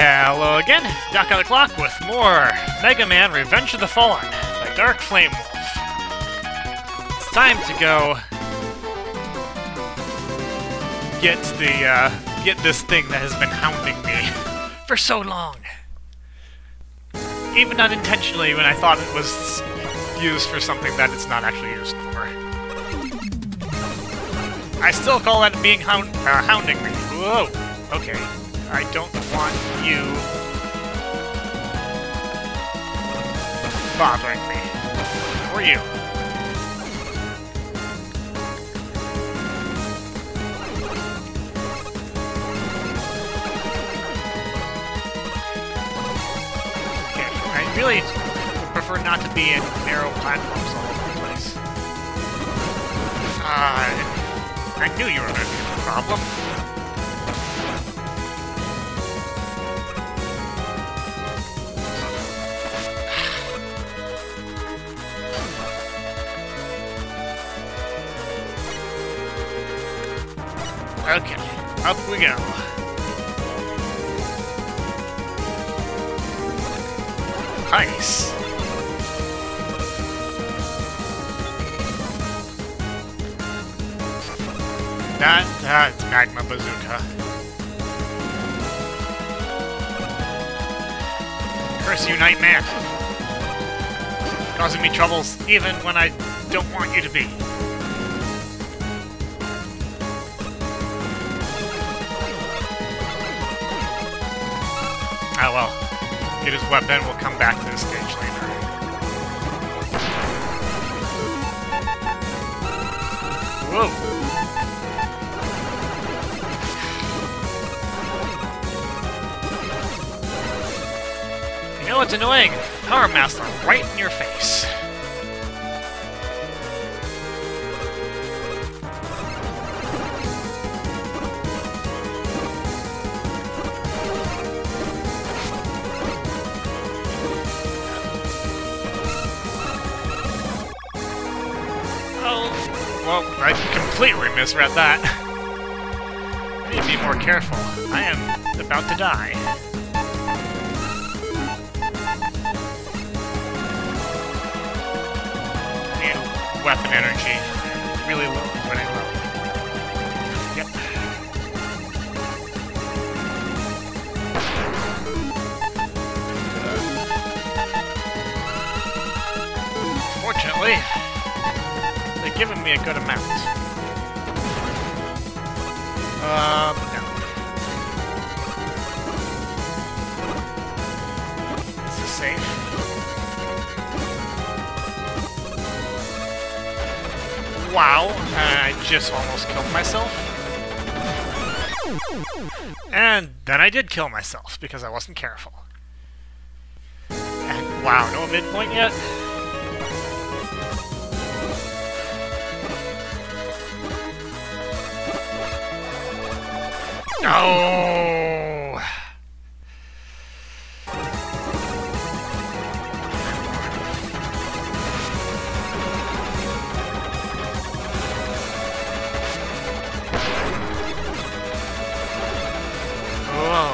Hello again, Duck on the Clock with more Mega Man: Revenge of the Fallen by Dark Flame Wolf. It's time to go get the this thing that has been hounding me for so long. Even unintentionally, when I thought it was used for something that it's not actually used for. I still call that being hounding me. Whoa. Okay. I don't want you bothering me. Or you. Okay, I really prefer not to be in narrow platforms all over the place. I knew you were going to be a problem. Okay, up we go. Nice. That's Magma Bazooka. Curse you, Knight Man. Causing me troubles even when I don't want you to be. Ah, well. Get his weapon, we'll come back to the stage later. Whoa! You know what's annoying? Power Master right in your face. Well, I completely misread that. I need to be more careful. I am about to die. I need weapon energy. Really low, really low. Yep. Fortunately, giving me a good amount. No. This is safe. Wow, I just almost killed myself. And then I did kill myself because I wasn't careful. And wow, no midpoint yet? No! Whoa.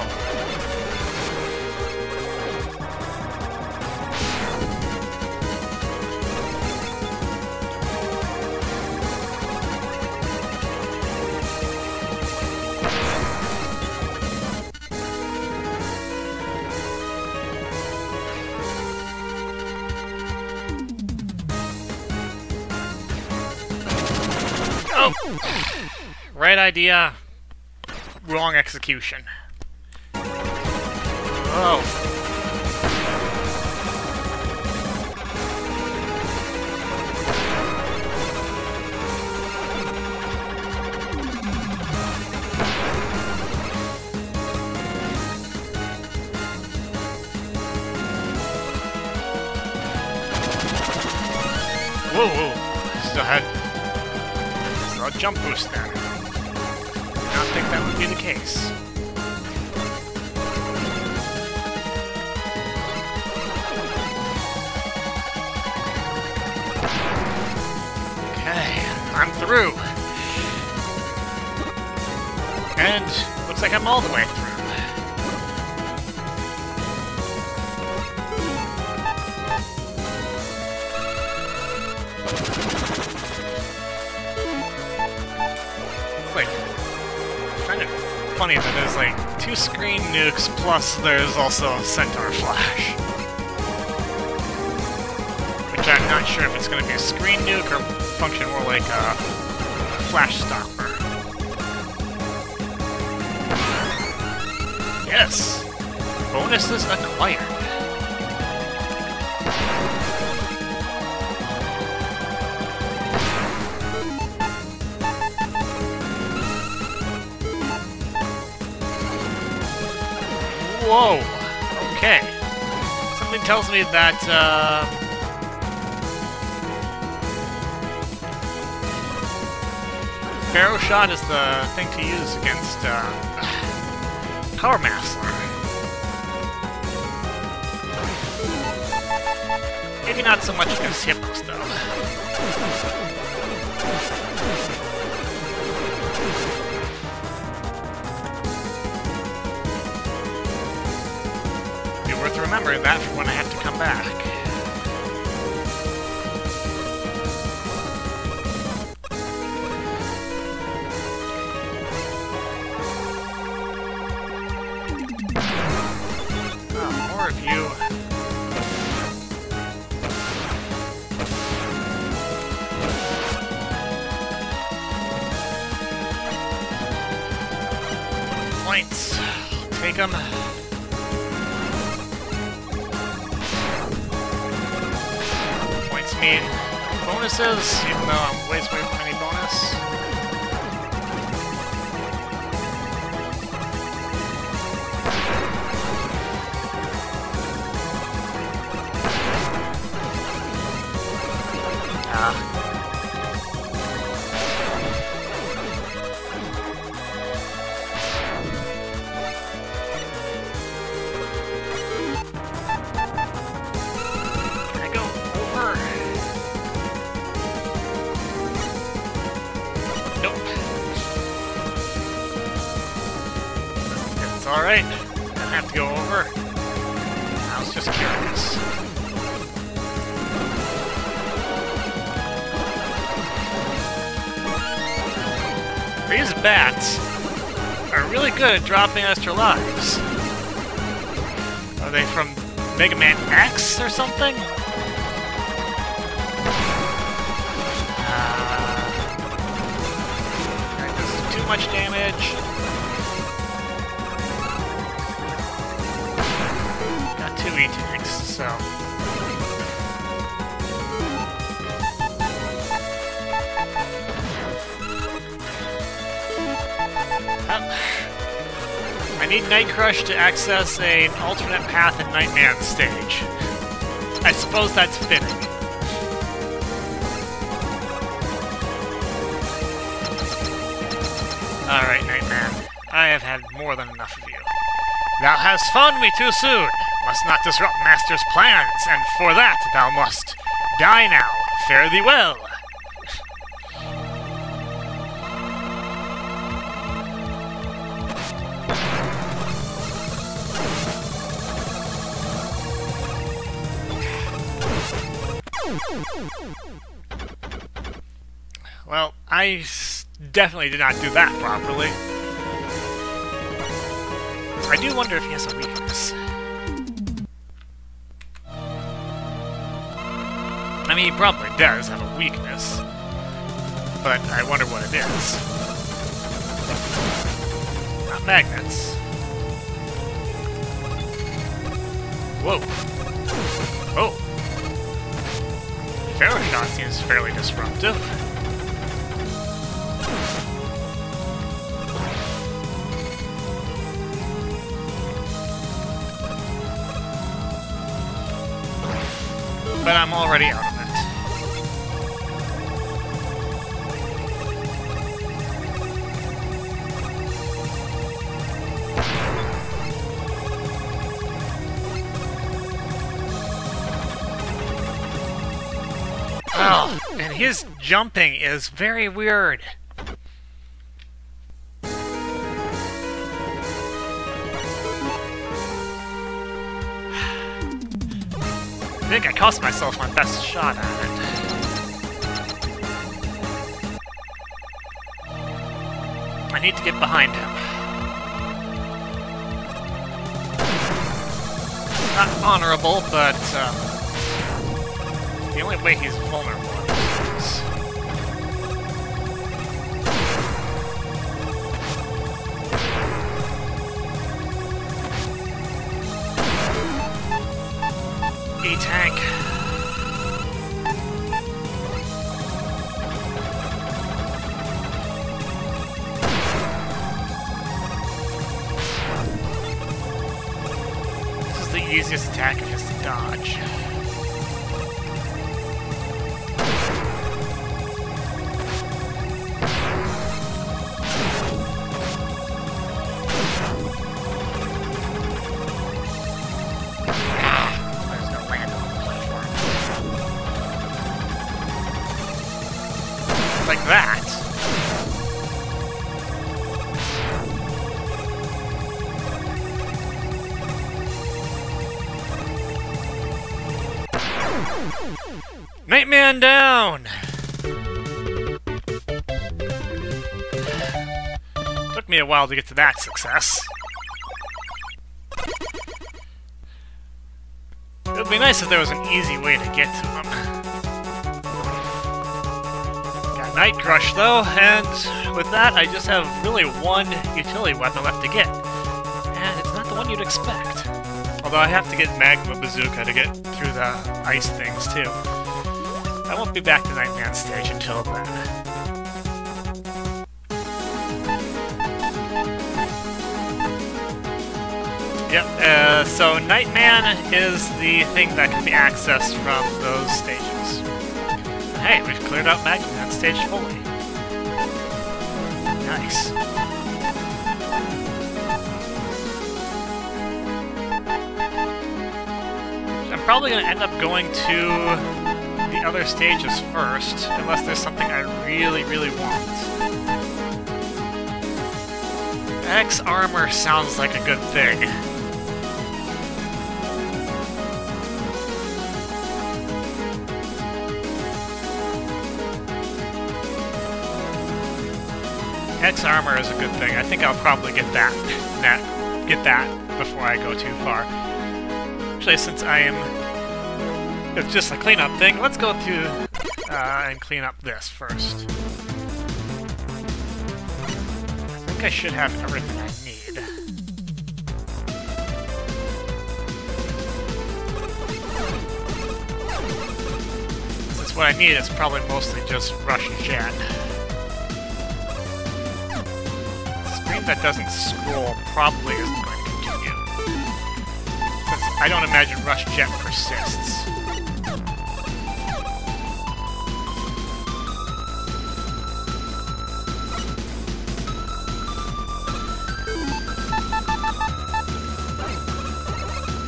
Right idea, wrong execution. Oh. Whoa, whoa. Still had a jump boost there. I don't think that would be the case. Okay, I'm through. And looks like I'm all the way through. funny that there's like two screen nukes plus there's also Centaur Flash. Which I'm not sure if it's going to be a screen nuke or function more like a flash stopper. Yes! Bonuses acquired. Whoa! Okay. Something tells me that, Pharaoh shot is the thing to use against, Power Master. Maybe not so much against hippos, though. Worth remembering that for when I have to come back. Oh, more of you. Points. Take them. Bonuses, even though I'm ways away from any bonus. Alright, I have to go over. I was just curious. These bats are really good at dropping extra lives. Are they from Mega Man X or something? Alright, this is too much damage. Two E-Tanks, so... Oh. I need Knight Crush to access an alternate path in Knight Man stage. I suppose that's fitting. Alright, Knight Man. I have had more than enough of you. Thou hast found me too soon! Must not disrupt Master's plans, and for that thou must die now. Fare thee well. Well, I definitely did not do that properly. I do wonder if he has a weakness. I mean, he probably does have a weakness, but I wonder what it is. Not magnets. Whoa. Oh. Ferro shot seems fairly disruptive. But I'm already out. Oh, and his jumping is very weird. I think I cost myself my best shot at it. I need to get behind him. Not honorable, but the only way he's vulnerable is... E-Tank. This is the easiest attack, just to dodge. Knight Man down! Took me a while to get to that success. It would be nice if there was an easy way to get to him. Got Knight Crush though, and with that I just have really one utility weapon left to get. And it's not the one you'd expect. Although I have to get Magma Bazooka to get through the ice things too. I won't be back to Knight Man stage until then. Yep, so Knight Man is the thing that can be accessed from those stages. Hey, we've cleared out Magma Man stage fully. Nice. I'm probably going to end up going to the other stages first, unless there's something I really want. X armor sounds like a good thing. X armor is a good thing. I think I'll probably get that before I go too far. Actually, since I am... it's just a cleanup thing. Let's go through and clean up this first. I think I should have everything I need. Since what I need is probably mostly just Rush Jet. Screen that doesn't scroll probably isn't going to continue. Since I don't imagine Rush Jet persists.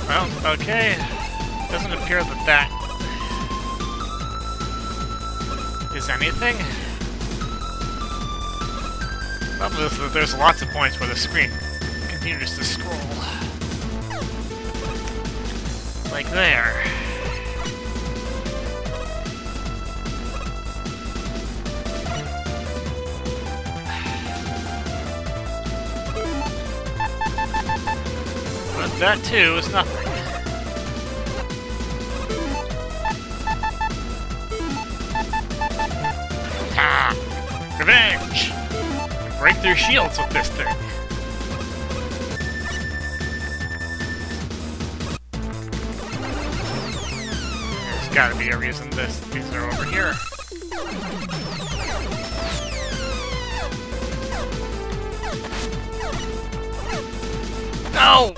Well, okay. Doesn't appear that that is anything. Well, there's lots of points where the screen continues to scroll. Like there. That, too, is nothing. Ha! Revenge! Break through shields with this thing. There's gotta be a reason these are over here. No!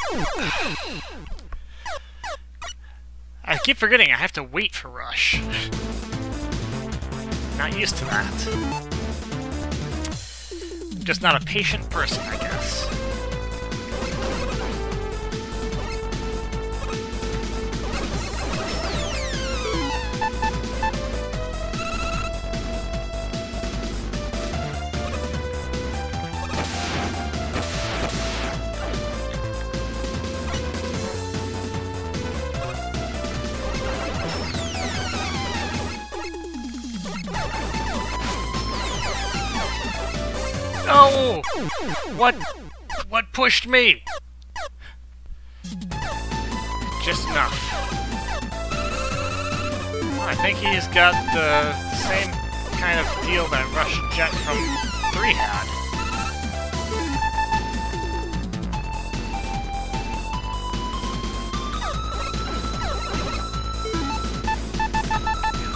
I keep forgetting I have to wait for Rush. Not used to that. I'm just not a patient person, I guess. No! What pushed me? just enough. I think he's got the same kind of deal that Rush Jet from 3 had.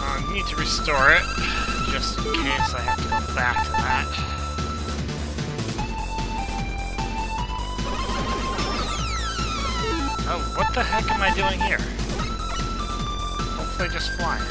I need to restore it, just in case I have to go back to that. Oh, what the heck am I doing here? Hopefully just flying.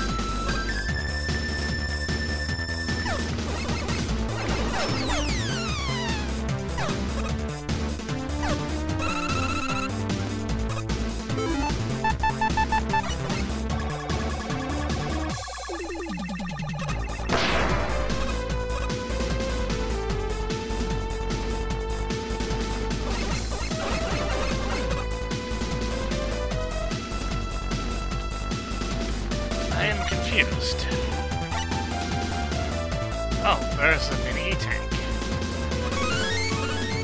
Oh, there's a mini E-Tank.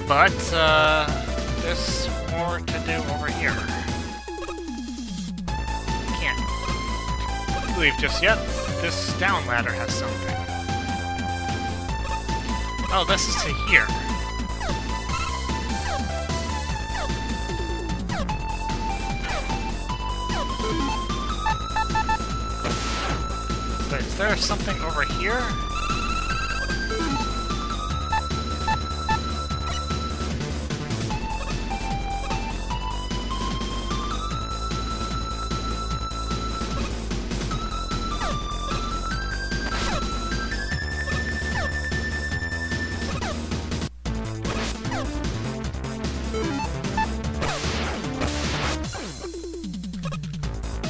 But, there's more to do over here. Can't leave just yet. This down ladder has something. Oh, this is to here. Is there something over here?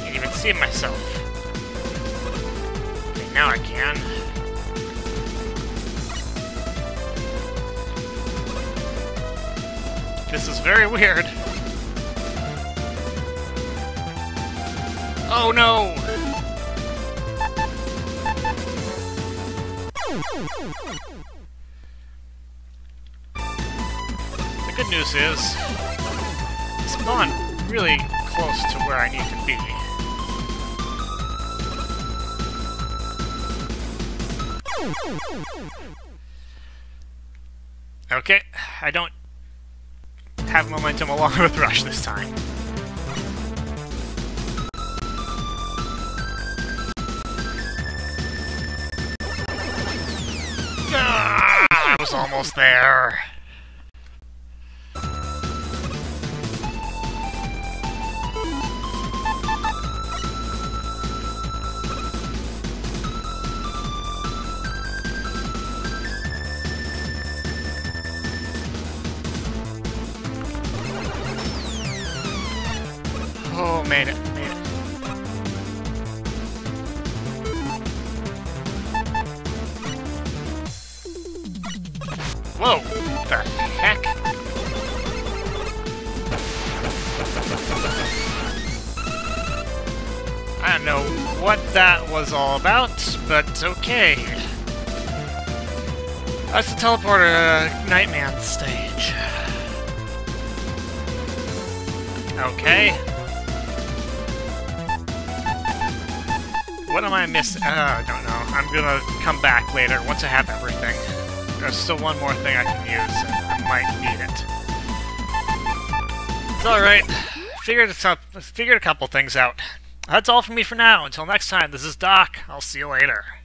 I can't even see myself. Now I can. This is very weird. Oh no! The good news is, spawn really close to where I need to be. Okay, I don't have momentum along with Rush this time. Ah, I was almost there. Oh, made it, made it. Whoa, what the heck? I don't know what that was all about, but okay. That's the teleporter Knight Man stage. Okay. What am I missing? I don't know. I'm gonna come back later once I have everything. There's still one more thing I can use, and I might need it. It's alright. Figured a couple things out. That's all from me for now. Until next time, this is Doc. I'll see you later.